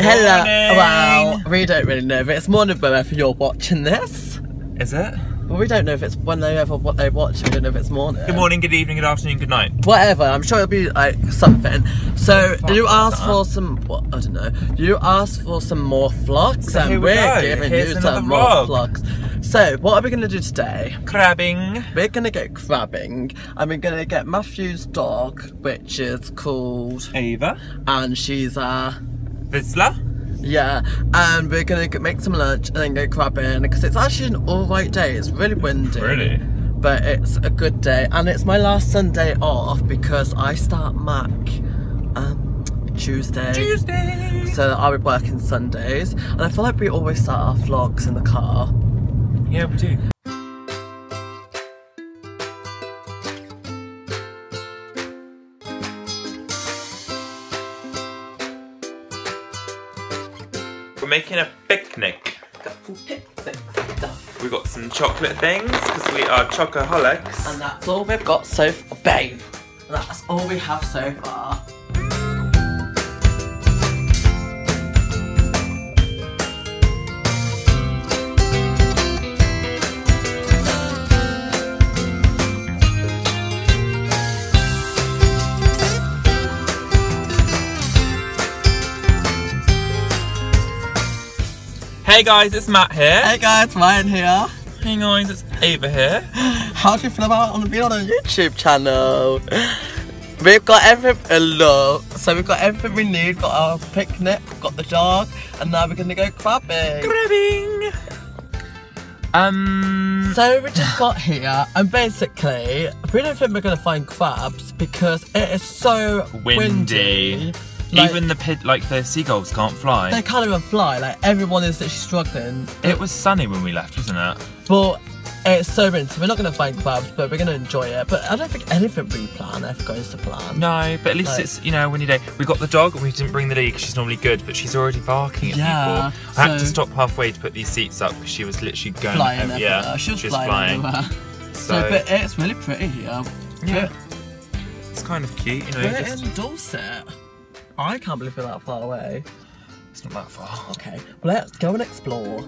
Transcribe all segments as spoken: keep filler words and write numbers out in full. Hello. Morning. Well, we don't really know if it's morning whenever you're watching this. Is it? Well, we don't know if it's whenever what they watch. We don't know if it's morning. Good morning, good evening, good afternoon, good night. Whatever. I'm sure it'll be like something. So, did you ask for some? What well, I don't know. Did you ask for some more vlogs? So and we we're giving Here's you some vlog. more vlogs. So, what are we gonna do today? Crabbing. We're gonna go crabbing, and we're gonna get Matthew's dog, which is called Aiva, and she's a vissla. Yeah, and we're gonna make some lunch and then go crabbing because it's actually an alright day. It's really windy, really, but it's a good day. And it's my last Sunday off because I start Mac um, Tuesday. Tuesday. So I'll be working Sundays, and I feel like we always start our vlogs in the car. Yeah, we do. We're making a picnic. We've got some chocolate things because we are chocoholics. And that's all we've got so far, babe. That's all we have so far. Hey guys, it's Matt here. Hey guys, Ryan here. Hey guys, it's Aiva here. How do you feel about on being on a YouTube channel? We've got everything, uh, love. So we've got everything we need. Got our picnic, got the dog, and now we're gonna go crabbing. Crabbing. Um. So we just got here, and basically, we don't think we're gonna find crabs because it is so windy. windy. Like, even the pit, like the seagulls can't fly. They can't even fly. Like everyone is literally struggling. It was sunny when we left, wasn't it? Well, it's so windy. We're not going to find crabs, but we're going to enjoy it. But I don't think anything we plan ever goes to plan. No, but at least like, it's you know a windy day. We got the dog. We didn't bring the lead because she's normally good, but she's already barking at yeah, people. I so had to stop halfway to put these seats up because she was literally going. Flying over, yeah, she was, she was flying. flying. So, so, but it's really pretty here. Yeah, it's kind of cute. You know, we're just in Dorset. I can't believe we're that far away. It's not that far. Okay, well, let's go and explore.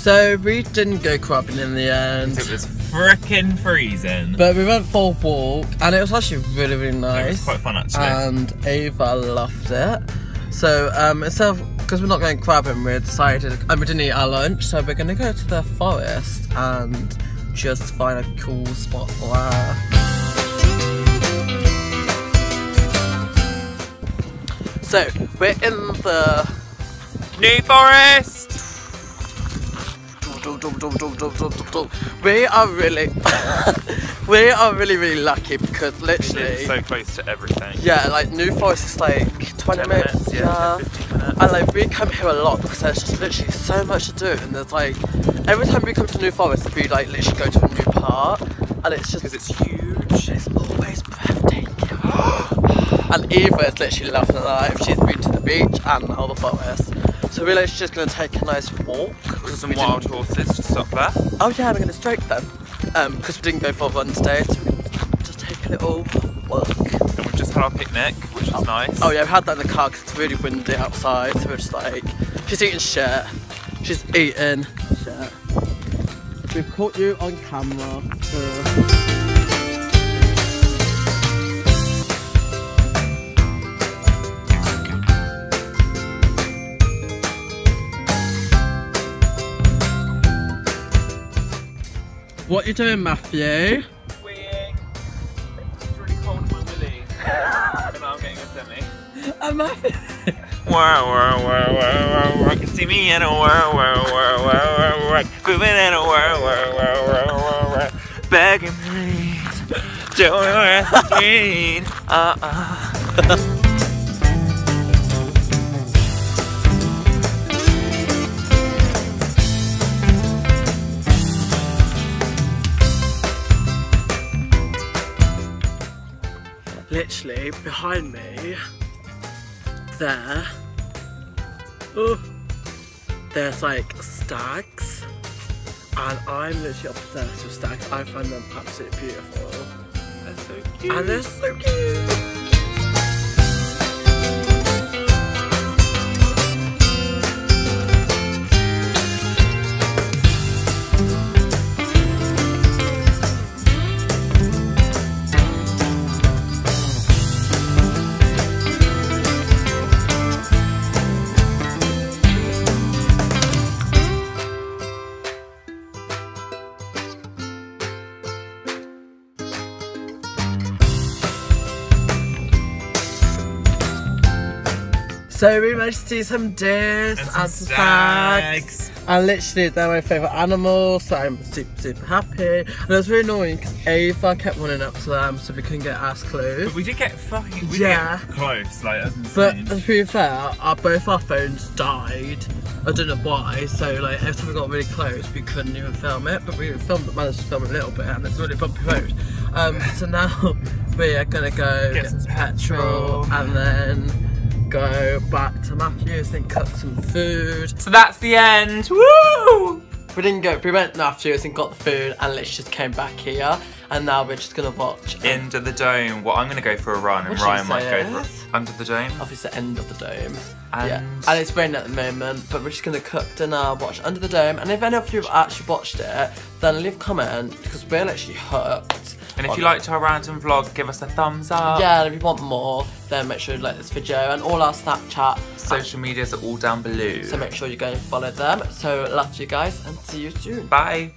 So we didn't go crabbing in the end. It was frickin' freezing. But we went for a walk and it was actually really, really nice. It was quite fun actually. And Aiva loved it. So um, instead of, because we're not going crabbing, we decided, and we didn't eat our lunch, so we're going to go to the forest and just find a cool spot for her. So we're in the New Forest. We are really, we are really, really lucky because literally it's so close to everything. Yeah, like New Forest is like twenty minutes, minutes, yeah, ten, minutes. And like we come here a lot because there's just literally so much to do. And there's like every time we come to New Forest, we like literally go to a new park, and it's just because it's huge. It's always breathtaking. And Aiva is literally laughing at life. She's been to the beach and all the forest. So we're literally just going to take a nice walk. With some wild horses to stop there. Oh yeah, we're going to stroke them. Um, because we didn't go for a run today, so we're gonna just take a little walk. And we've just had our picnic, which oh. was nice. Oh yeah, we had that in the car because it's really windy outside, so we're just like, she's eating shit. She's eating shit. We've caught you on camera. Uh. What you doing, Matthew? Weeing. It's really cold in my willy. And now I'm getting a semi. I'm Matthew. Wow, wow, wow, wow, wow. You can see me in a wow, wow, wow, wow, wow. Grooving in a wow, wow, wow, wow, wow. Begging me. Don't worry, green. Uh uh. Literally behind me, there, oh, there's like stags, and I'm literally obsessed with stags. I find them absolutely beautiful. They're so cute. And they're so cute. So we managed to see some deer and some stags, and literally they're my favourite animal, so I'm super super happy. And it was really annoying because Aiva kept running up to them, so we couldn't get as close. But we did get fucking we yeah. did get close, like that's insane. But to be fair, our, both our phones died. I don't know why. So like every time we got really close, we couldn't even film it. But we filmed, managed to film it a little bit, and it's really bumpy road. Um, so now we are gonna go get, get some petrol, petrol and then go back to Matthew's and cook some food. So that's the end. Woo! We didn't go, we went to Matthew's and got the food, and literally just came back here, and now we're just gonna watch Under the Dome. Well, I'm gonna go for a run, and Ryan might go for Under the Dome. Obviously, End of the Dome. And, yeah. And it's raining at the moment, but we're just gonna cook dinner, watch Under the Dome, and if any of you have actually watched it, then leave a comment because we're literally hooked. And if you liked our random vlog, give us a thumbs up. Yeah, and if you want more, then make sure you like this video, and all our Snapchat. Social medias are all down below. So make sure you go and follow them. So love you guys, and see you soon. Bye.